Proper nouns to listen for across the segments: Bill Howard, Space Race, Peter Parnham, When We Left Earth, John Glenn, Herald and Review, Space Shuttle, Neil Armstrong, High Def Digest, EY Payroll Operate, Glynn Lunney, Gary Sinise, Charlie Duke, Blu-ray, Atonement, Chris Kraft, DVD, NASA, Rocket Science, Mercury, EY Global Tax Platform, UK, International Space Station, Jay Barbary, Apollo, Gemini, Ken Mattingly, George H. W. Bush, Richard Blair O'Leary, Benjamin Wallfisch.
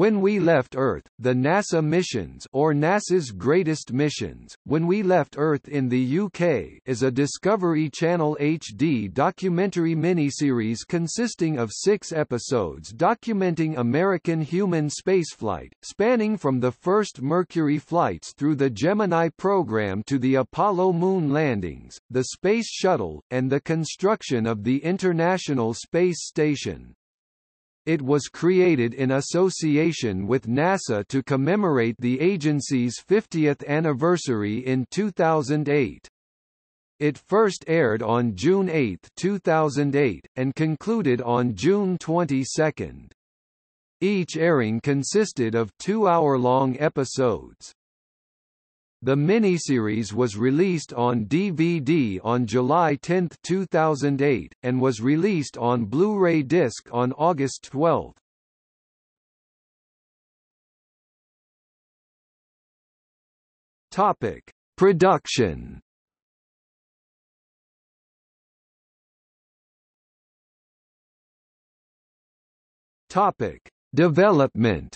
When We Left Earth, the NASA missions or NASA's greatest missions, When We Left Earth in the UK is a Discovery Channel HD documentary miniseries consisting of 6 episodes documenting American human spaceflight, spanning from the first Mercury flights through the Gemini program to the Apollo moon landings, the Space Shuttle, and the construction of the International Space Station. It was created in association with NASA to commemorate the agency's 50th anniversary in 2008. It first aired on June 8, 2008, and concluded on June 22. Each airing consisted of 2-hour-long episodes. The miniseries was released on DVD on July 10, 2008, and was released on Blu-ray disc on August 12. Topic: Production. Topic: Development.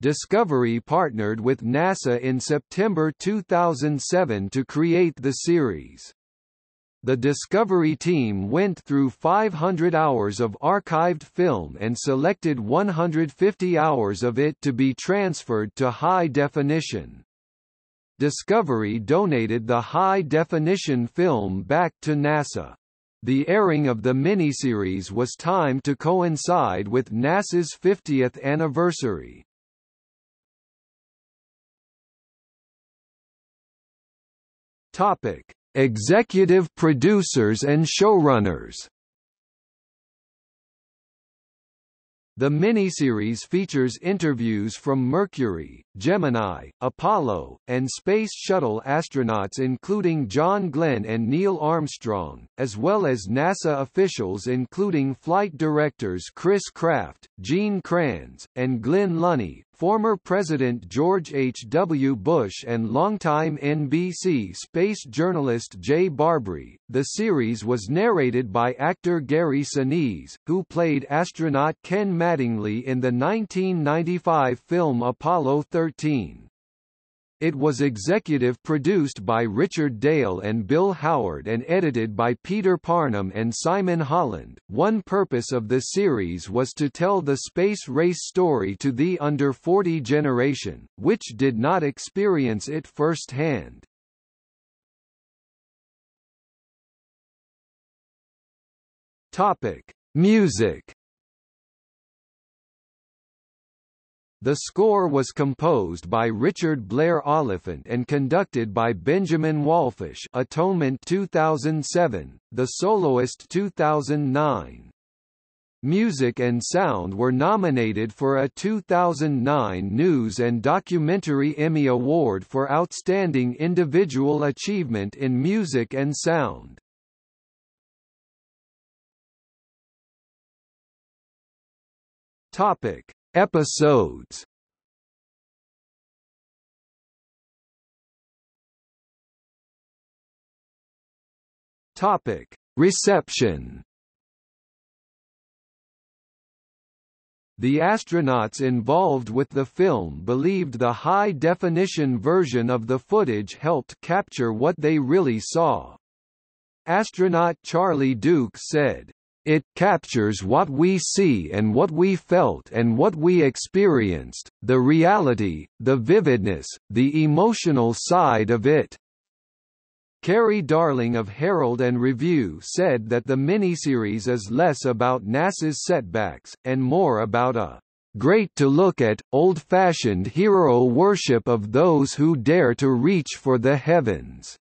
Discovery partnered with NASA in September 2007 to create the series. The Discovery team went through 500 hours of archived film and selected 150 hours of it to be transferred to high definition. Discovery donated the high definition film back to NASA. The airing of the miniseries was timed to coincide with NASA's 50th anniversary. Topic: Executive producers and showrunners. The miniseries features interviews from Mercury, Gemini, Apollo, and Space Shuttle astronauts including John Glenn and Neil Armstrong, as well as NASA officials including flight directors Chris Kraft, Gene Kranz, and Glynn Lunney, former President George H. W. Bush and longtime NBC space journalist Jay Barbary. The series was narrated by actor Gary Sinise, who played astronaut Ken Mattingly in the 1995 film Apollo 13. It was executive produced by Richard Dale and Bill Howard and edited by Peter Parnham and Simon Holland. One purpose of the series was to tell the space race story to the under 40 generation, which did not experience it firsthand. Topic: Music. The score was composed by Richard Blair O'Leary and conducted by Benjamin Wallfisch. Atonement 2007, The Soloist 2009. Music and sound were nominated for a 2009 News and Documentary Emmy Award for Outstanding Individual Achievement in Music and Sound. Topic: Episodes. Topic: Reception. The astronauts involved with the film believed the high-definition version of the footage helped capture what they really saw. Astronaut Charlie Duke said, "It captures what we see and what we felt and what we experienced, the reality, the vividness, the emotional side of it." Kerry Darling of Herald and Review said that the miniseries is less about NASA's setbacks, and more about a "great to look at, old-fashioned hero worship of those who dare to reach for the heavens."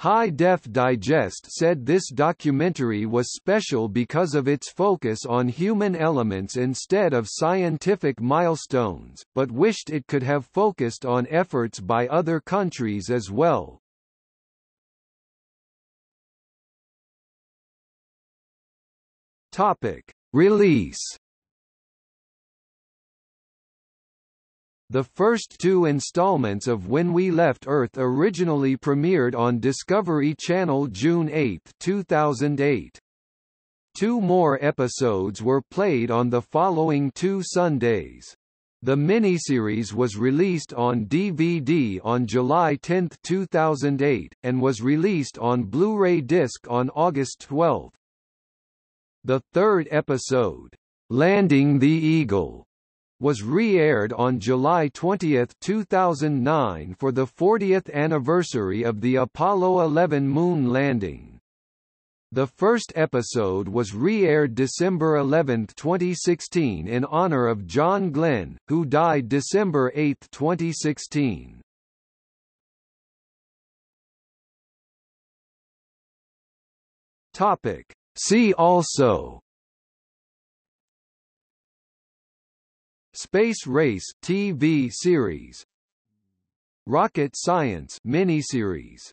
High Def Digest said this documentary was special because of its focus on human elements instead of scientific milestones, but wished it could have focused on efforts by other countries as well. Topic: Release. The first 2 installments of When We Left Earth originally premiered on Discovery Channel June 8, 2008. Two more episodes were played on the following two Sundays. The miniseries was released on DVD on July 10, 2008, and was released on Blu-ray disc on August 12. The third episode, Landing the Eagle, was re-aired on July 20, 2009 for the 40th anniversary of the Apollo 11 moon landing. The first episode was re-aired December 11, 2016 in honor of John Glenn, who died December 8, 2016. Topic. See also: Space Race TV series, Rocket Science miniseries.